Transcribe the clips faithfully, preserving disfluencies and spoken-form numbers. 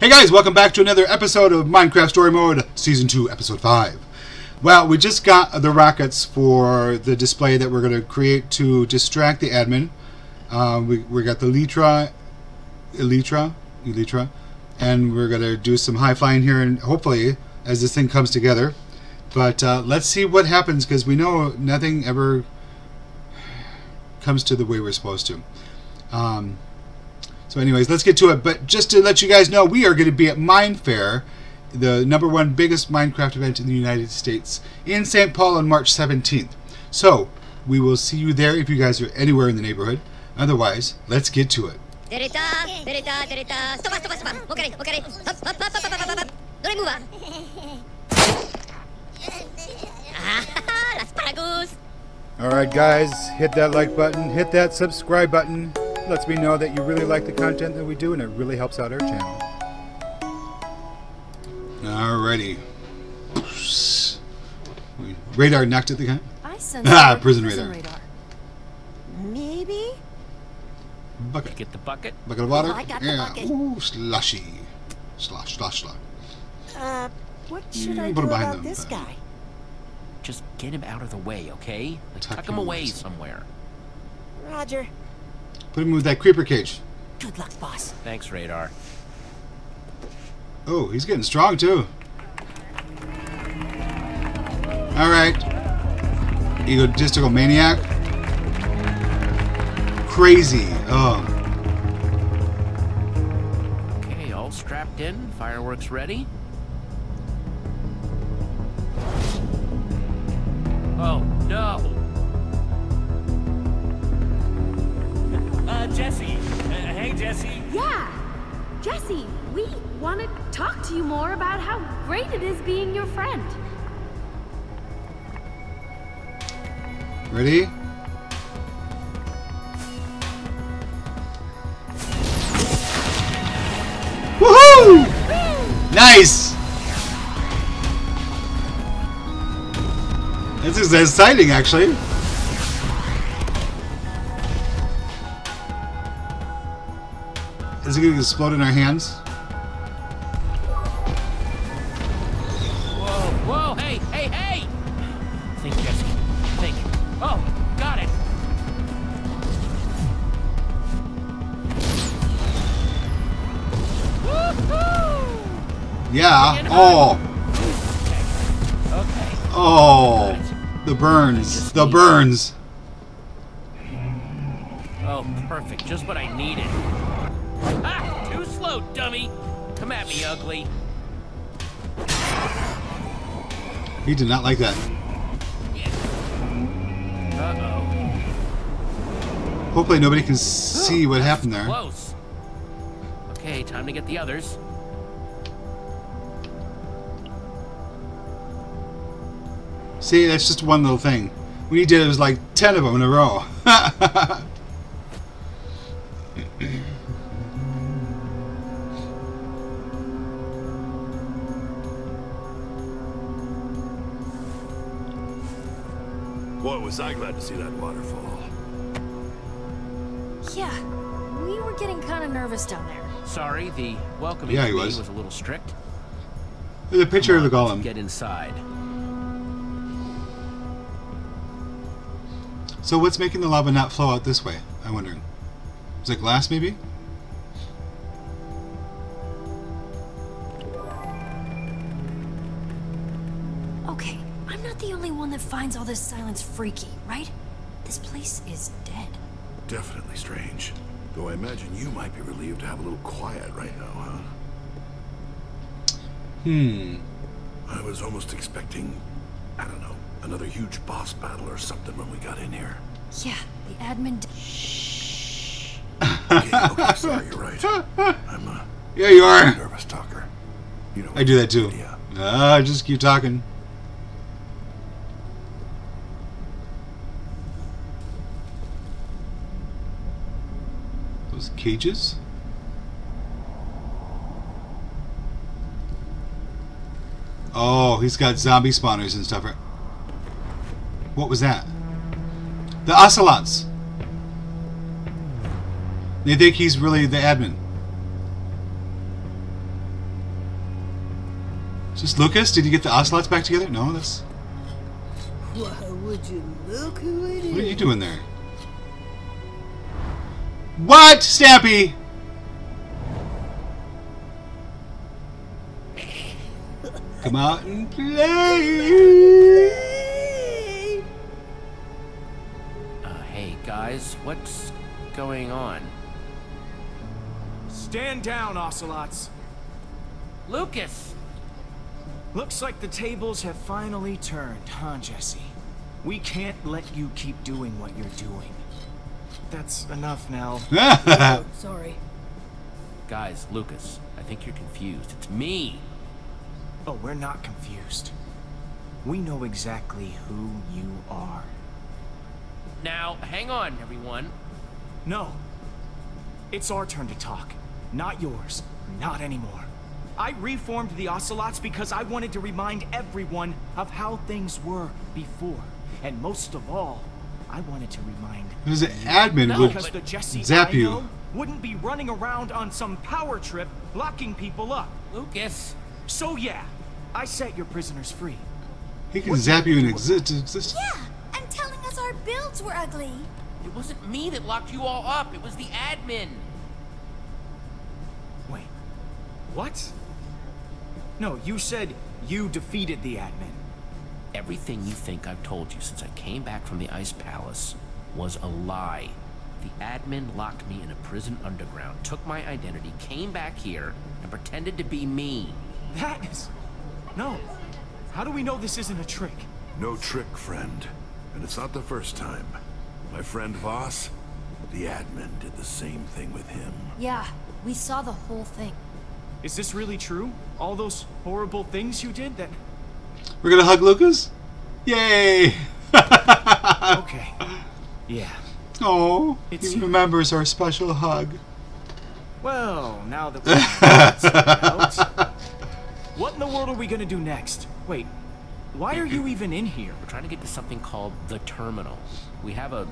Hey guys, welcome back to another episode of Minecraft Story Mode, Season two, Episode five. Well, we just got the rockets for the display that we're going to create to distract the admin. Uh, we, we got the Elytra, Elytra, Elytra, and we're going to do some high flying here, and hopefully as this thing comes together. But uh, let's see what happens, because we know nothing ever comes to the way we're supposed to. Um... So anyways, let's get to it, but just to let you guys know, we are going to be at Mine Fair, the number one biggest Minecraft event in the United States, in Saint Paul on March seventeenth. So, we will see you there if you guys are anywhere in the neighborhood. Otherwise, let's get to it. Alright guys, hit that like button, hit that subscribe button. Lets me know that you really like the content that we do, and it really helps out our channel. Alrighty. Radar knocked at the guy. I sense ah, prison, prison radar. radar. Maybe. Bucket. Get the bucket. Bucket of water. Oh, I got yeah. the bucket. Ooh, slushy. Slosh, slosh, slosh. Uh, what should mm, I do about them, this but... guy? Just get him out of the way, okay? Like, tuck, tuck him away somewhere. Roger. Put him with that creeper cage. Good luck, boss. Thanks, Radar. Oh, he's getting strong, too. Alright. Egotistical maniac. Crazy. Oh. Okay, all strapped in. Fireworks ready. Oh, no. Uh, Jesse. Uh, hey, Jesse. Yeah. Jesse, we want to talk to you more about how great it is being your friend. Ready? Woohoo! Nice! This is exciting, actually. Is it going to explode in our hands? Whoa, whoa, hey, hey, hey! Think, Jesse, think. Oh, got it! Woohoo! Yeah, oh! Okay. Oh, the burns, the burns! Oh, perfect, just what I needed. Ah! Too slow, dummy! Come at me, ugly. He did not like that. Uh-oh. Hopefully nobody can see what happened there. Close. Okay, time to get the others. See, that's just one little thing. What he did was like ten of them in a row. Boy, was I glad to see that waterfall. Yeah, we were getting kind of nervous down there. Sorry, the welcoming yeah, he was. was a little strict. There's a picture of the golem. Get inside. So what's making the lava not flow out this way? I'm wondering. Is it glass, maybe? Finds all this silence freaky, right? This place is dead. Definitely strange. Though I imagine you might be relieved to have a little quiet right now, huh? Hmm. I was almost expecting, I don't know, another huge boss battle or something when we got in here. Yeah, the admin. Shh. Okay, okay, sorry, you're right. I'm a yeah, you are. nervous talker. You know. I do that too. Yeah. Uh, just keep talking. Cages? Oh, he's got zombie spawners and stuff. Right? What was that? The ocelots. They think he's really the admin. Is this Lucas? Did you get the ocelots back together? No, that's... Why would you look who it is? What are you doing there? What? Stampy! Come out and play! Uh, hey guys, what's going on? Stand down, ocelots! Lucas! Looks like the tables have finally turned, huh, Jesse? We can't let you keep doing what you're doing. That's enough now. Oh, sorry. Guys, Lucas, I think you're confused. It's me! Oh, we're not confused. We know exactly who you are. Now, hang on, everyone. No. It's our turn to talk. Not yours. Not anymore. I reformed the Ocelots because I wanted to remind everyone of how things were before. And most of all, I wanted to remind... There's an admin no, because the Jesse zap you. Wouldn't be running around on some power trip, locking people up. Lucas. So yeah, I set your prisoners free. He can what zap you and exist. Exi yeah, and telling us our builds were ugly. It wasn't me that locked you all up. It was the admin. Wait, what? No, you said you defeated the admin. Everything you think I've told you since I came back from the Ice Palace was a lie. The admin locked me in a prison underground, took my identity, came back here, and pretended to be me. That is... No. How do we know this isn't a trick? No trick, friend. And it's not the first time. My friend Voss, the admin did the same thing with him. Yeah, we saw the whole thing. Is this really true? All those horrible things you did that... We're gonna hug Lucas? Yay! Okay. Yeah. Oh, he remembers our special hug. Well, now that we're out, what in the world are we gonna do next? Wait, why are you even in here? We're trying to get to something called the terminal. We have a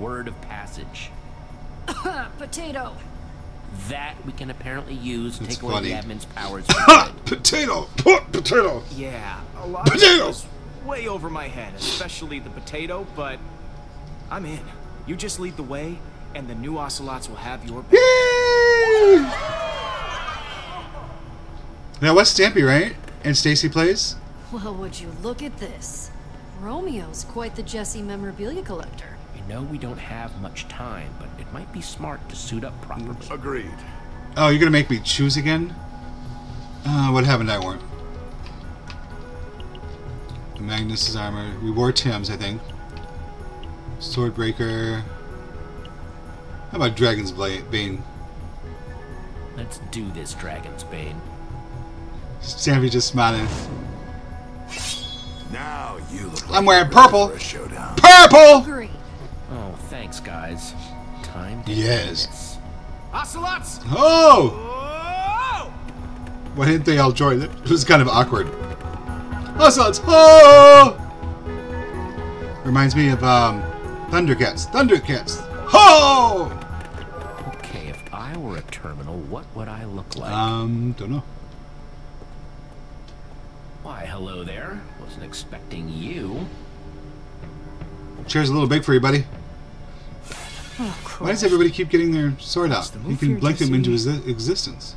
word of passage. Potato. That we can apparently use to take away the admin's powers. Potato! Potato! Yeah, a lot of it was way over my head, especially the potato, but I'm in. You just lead the way, and the new Ocelots will have your back. Now, West Stampy, right? And Stacy plays? Well, would you look at this? Romeo's quite the Jesse memorabilia collector. No, we don't have much time, but it might be smart to suit up properly. Agreed. Oh, you're gonna make me choose again? Uh, what happened to that one? Magnus's armor. We wore Tim's, I think. Swordbreaker. How about Dragon's Bane? Let's do this, Dragon's Bane. Stampy just smiling. Now you look like I'm wearing purple. Purple! Agreed. Oh, thanks, guys. Time to yes. Ocelots! Oh! Whoa! Why didn't they all join? It was kind of awkward. Ocelots! Oh! Reminds me of um, Thundercats. Thundercats! Ho! Oh! Okay, if I were a terminal, what would I look like? Um, don't know. Why, hello there. Wasn't expecting you. Chair's a little big for you, buddy. Oh, why does everybody keep getting their sword out? The you can blink them into his existence.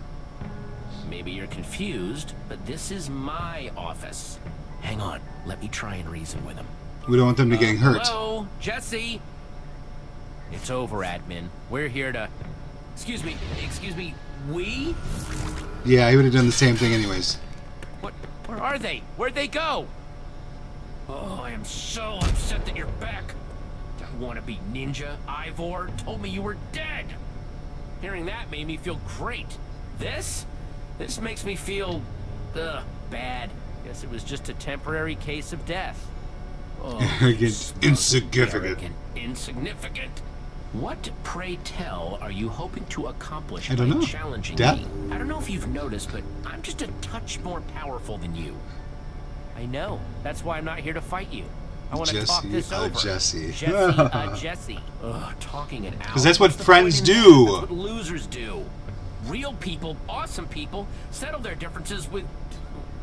Maybe you're confused, but this is my office. Hang on, let me try and reason with him. We don't want them to uh, getting hurt. Hello, Jesse. It's over, admin. We're here to... Excuse me, excuse me, we? Yeah, he would have done the same thing anyways. What? Where are they? Where'd they go? Oh, I am so upset that you're back. That wannabe ninja, Ivor, told me you were dead. Hearing that made me feel great. This? This makes me feel, ugh, bad. Guess it was just a temporary case of death. Oh, arrogant, insignificant. Arrogant, insignificant. What, pray tell, are you hoping to accomplish by challenging me? I don't know. I don't know if you've noticed, but I'm just a touch more powerful than you. I know. That's why I'm not here to fight you. I want to talk this uh, over. Jesse, Jesse, uh, Jesse. Ugh, talking it out. Because that's what friends do. That's what losers do. Real people, awesome people, settle their differences with,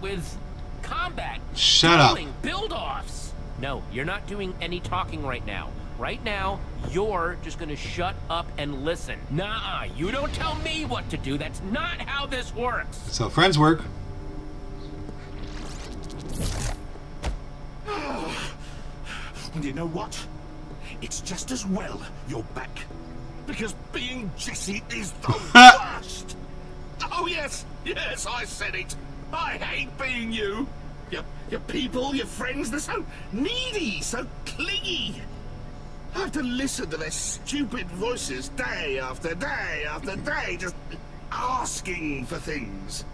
with combat. Shut up. Build-offs. No, you're not doing any talking right now. Right now, you're just gonna shut up and listen. Nah, you don't tell me what to do. That's not how this works. So friends work. And you know what? It's just as well you're back. Because being Jesse is the worst. Oh yes, yes, I said it. I hate being you. Your, your people, your friends, they're so needy, so clingy. I have to listen to their stupid voices day after day after day, just asking for things.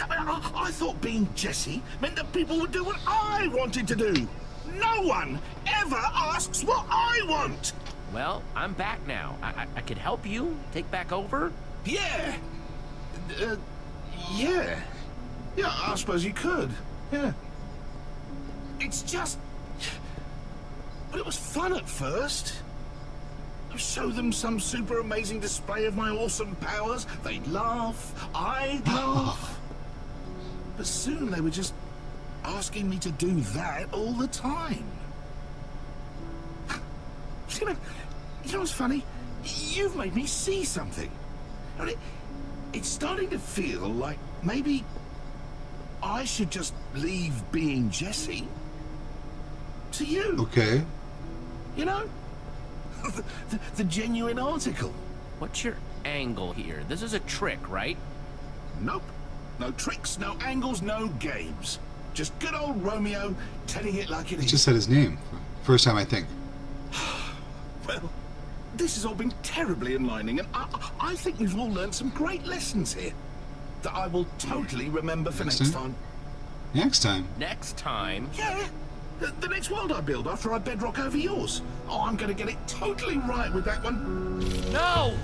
I, mean, I, I thought being Jesse meant that people would do what I wanted to do. No one ever asks what I want. Well, I'm back now. I, I, I could help you take back over. Yeah. Uh, yeah. Yeah, I suppose you could. Yeah. It's just... But it was fun at first. I'd show them some super amazing display of my awesome powers. They'd laugh. I'd laugh. But soon they were just asking me to do that all the time. You know, you know what's funny? You've made me see something. And it, it's starting to feel like maybe I should just leave being Jesse to you. Okay. You know? the, the, the genuine article. What's your angle here? This is a trick, right? Nope. No tricks, no angles, no games. Just good old Romeo telling it like it is. He just said his name. First time, I think. Well, this has all been terribly enlightening, and I, I think we've all learned some great lessons here that I will totally remember for next, next time. time. Next time? Next time? Yeah. The, the next world I build after I bedrock over yours. Oh, I'm going to get it totally right with that one. No!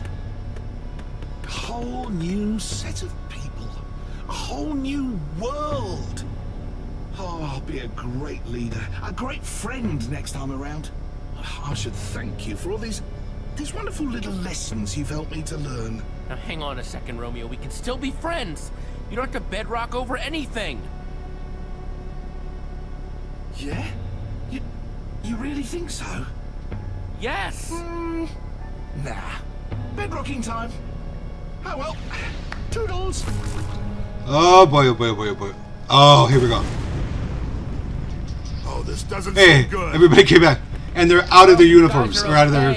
A whole new set of people. A whole new world. Oh, I'll be a great leader, a great friend next time around. I should thank you for all these these wonderful little lessons you've helped me to learn. Now hang on a second, Romeo. We can still be friends. You don't have to bedrock over anything. Yeah? You, you really think so? Yes. Mm, nah. Bedrocking time. Oh well. Toodles. Oh boy, oh boy, oh boy, oh boy. Oh, here we go. Oh, this doesn't hey, feel good. Everybody came back. And they're out of their uniforms. They're out of their...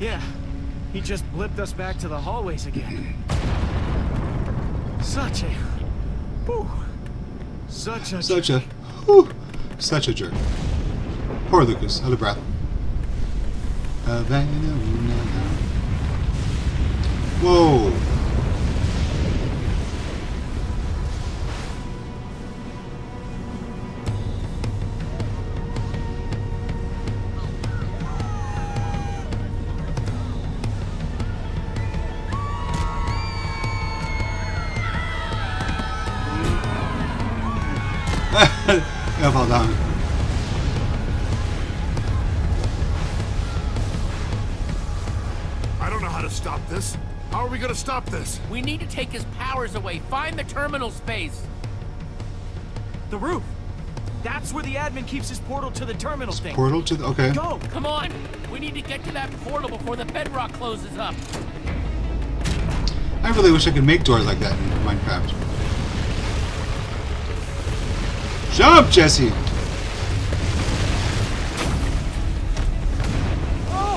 Yeah. He just blipped us back to the hallways again. Such a... Whew. Such a... Such a... Whew. Such a jerk. Poor Lucas. Out of breath. Whoa. I fall down. I don't know how to stop this. How are we going to stop this? We need to take his powers away. Find the terminal space. The roof. That's where the admin keeps his portal to the terminal his thing. Portal to the... Okay. Go. Come on. We need to get to that portal before the bedrock closes up. I really wish I could make doors like that in Minecraft. Jump, Jesse! Oh.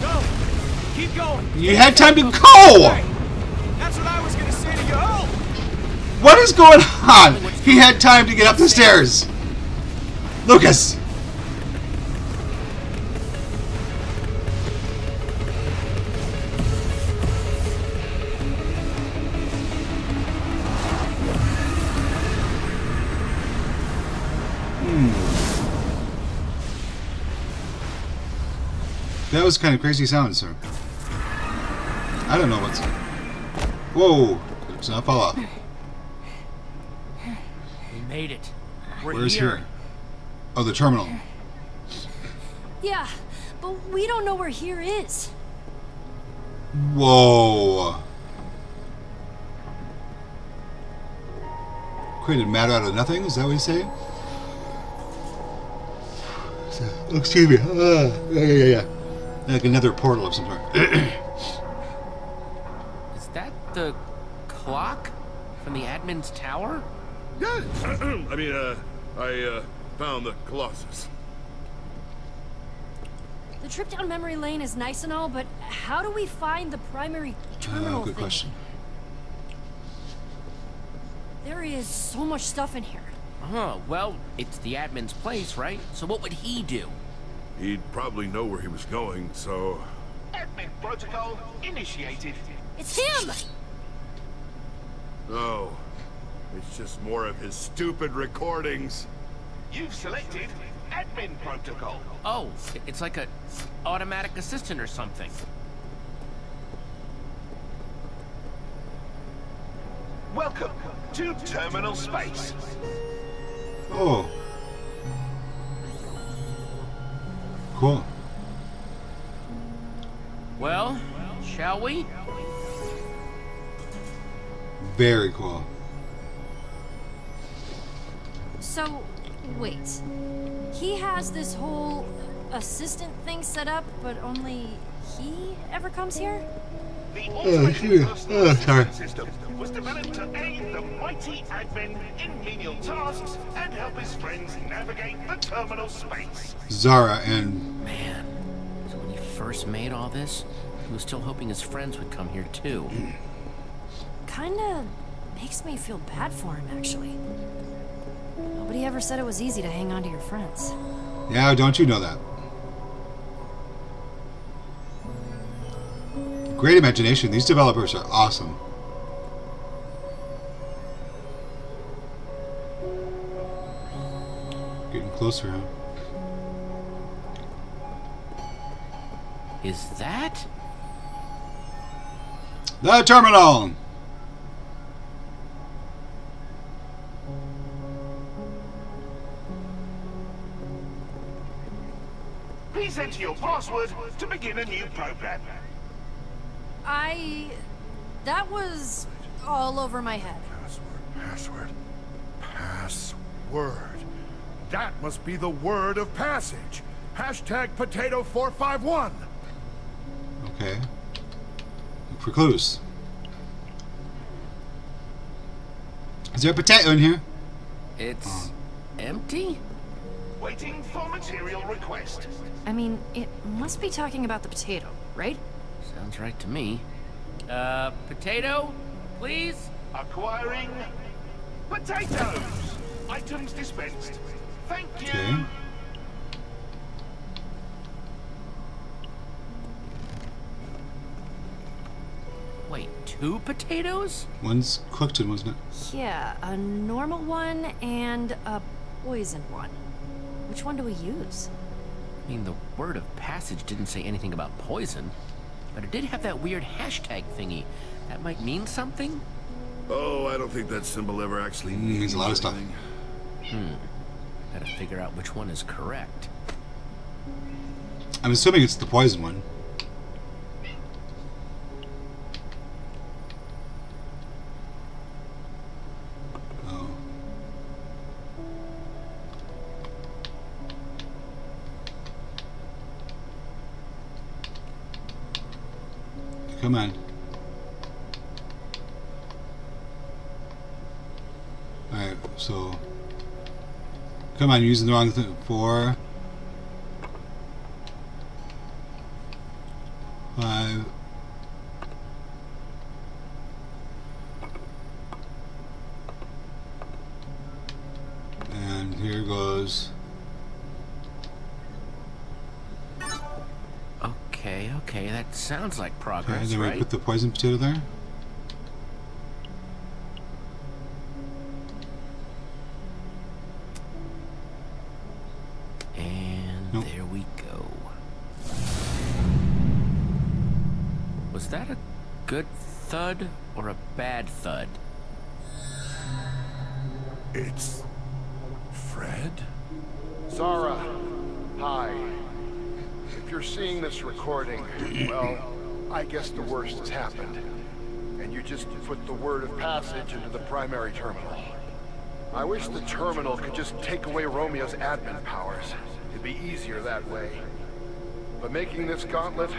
Go. Keep going. You Keep had time going. to go! That's what I was gonna say to you. Oh. What is going on? He had time to get up the stairs. Lucas! That was kind of crazy sound, sir. I don't know what's... Whoa! It's not fall off. We made it. We're Where's here. here? Oh, the terminal. Yeah, but we don't know where here is. Whoa! created matter out of nothing? Is that what he's saying? So, excuse me. Uh, yeah, yeah, yeah. Like another portal of some sort. Is that the clock from the admin's tower? Yeah. I mean, uh, I uh, found the Colossus. The trip down memory lane is nice and all, but how do we find the primary terminal? Uh, good thing? question. There is so much stuff in here. Huh, well, it's the admin's place, right? So what would he do? He'd probably know where he was going, so... Admin protocol initiated. It's him! No, it's just more of his stupid recordings. You've selected admin protocol. Oh, it's like a automatic assistant or something. Welcome to Terminal Space. Oh. Cool. Well, shall we? Very cool. So, wait. He has this whole assistant thing set up, but only he ever comes here? The automated personal assistance system was developed to aid the mighty admin in menial tasks and help his friends navigate the terminal space. Zara and... Man, so when he first made all this, he was still hoping his friends would come here too. Kinda makes me feel bad for him, actually. Nobody ever said it was easy to hang on to your friends. Yeah, don't you know that? Great imagination. These developers are awesome. Getting closer, huh? Is that the terminal? Please enter your password to begin a new program. I... that was all over my head. Password, password, password. That must be the word of passage. Hashtag potato four five one. Okay. Look for clues. Is there a potato in here? It's oh. empty? Waiting for material request. I mean, it must be talking about the potato, right? Sounds right to me. Uh, potato, please? Acquiring potatoes. Items dispensed. Thank you. Okay. Wait, two potatoes? One's cooked and one's not. Yeah, a normal one and a poisoned one. Which one do we use? I mean, the word of passage didn't say anything about poison. But it did have that weird hashtag thingy. That might mean something? Oh, I don't think that symbol ever actually means a lot of stuff. Hmm. Gotta figure out which one is correct. I'm assuming it's the poison one. Oh. Come on. Alright, so... Come on, you're using the wrong thing. Four... Five... And here goes... Okay, okay, that sounds like progress, okay, right? Then we put the poison potato there. And nope. There we go. Was that a good thud or a bad thud? It's... Fred? Zara. Hi. If you're seeing this recording, well, I guess the worst has happened. And you just put the word of passage into the primary terminal. I wish the terminal could just take away Romeo's admin powers. It'd be easier that way. But making this gauntlet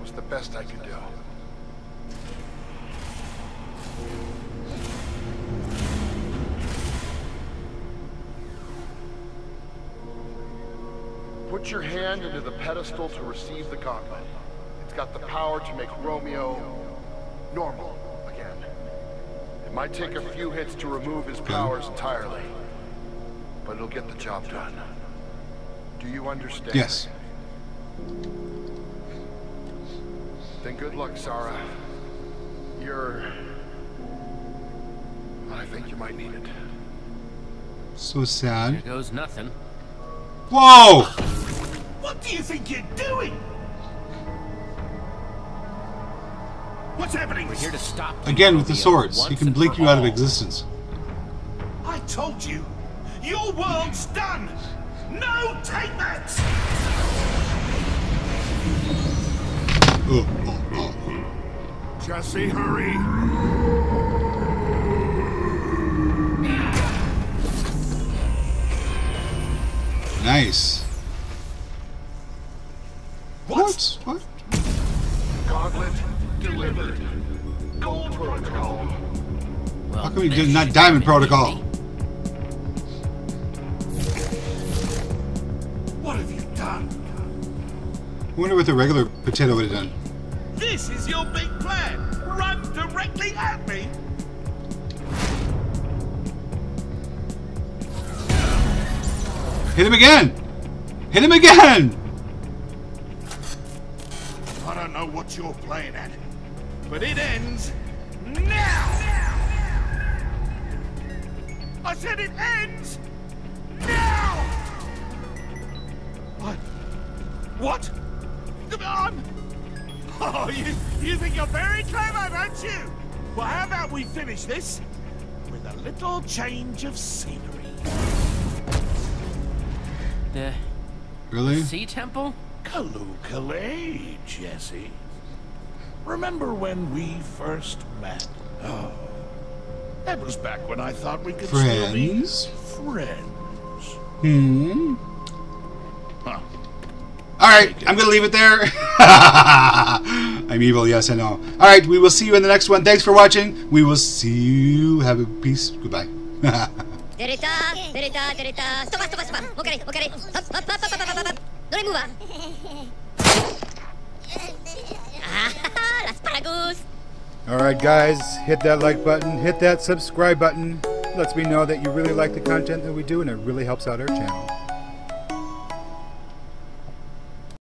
was the best I could do. Put your hand into the pedestal to receive the gauntlet. It's got the power to make Romeo normal again. It might take a few hits to remove his powers entirely, but it'll get the job done. Do you understand? Yes. Then good luck, Zara. You're... I think you might need it. So sad. Here goes nothing. Whoa! What do you think you're doing? What's happening? We're here to stop. Again with the swords. He can blink you out of existence. I told you. Your world's done. No, take that! Oh, oh, oh. Jesse, hurry! Nice. What? What? Gauntlet delivered. Gold protocol. Well, how come we did not diamond protocol? I wonder what the regular potato would have done. This is your big plan. Run directly at me. Hit him again. Hit him again. I don't know what you're playing at, but it ends now. now. I said it ends now. What? What? Um, oh, you, you think you're very clever, don't you? Well, how about we finish this with a little change of scenery? The... Really? Sea Temple? Kaloo-Kalay, Jesse. Remember when we first met? Oh, that was back when I thought we could still be friends. Hmm? Huh. Alright, I'm going to leave it there. I'm evil, yes, I know. Alright, we will see you in the next one. Thanks for watching. We will see you. Have a peace. Goodbye. Alright, guys, hit that like button. Hit that subscribe button. It lets me know that you really like the content that we do, and it really helps out our channel.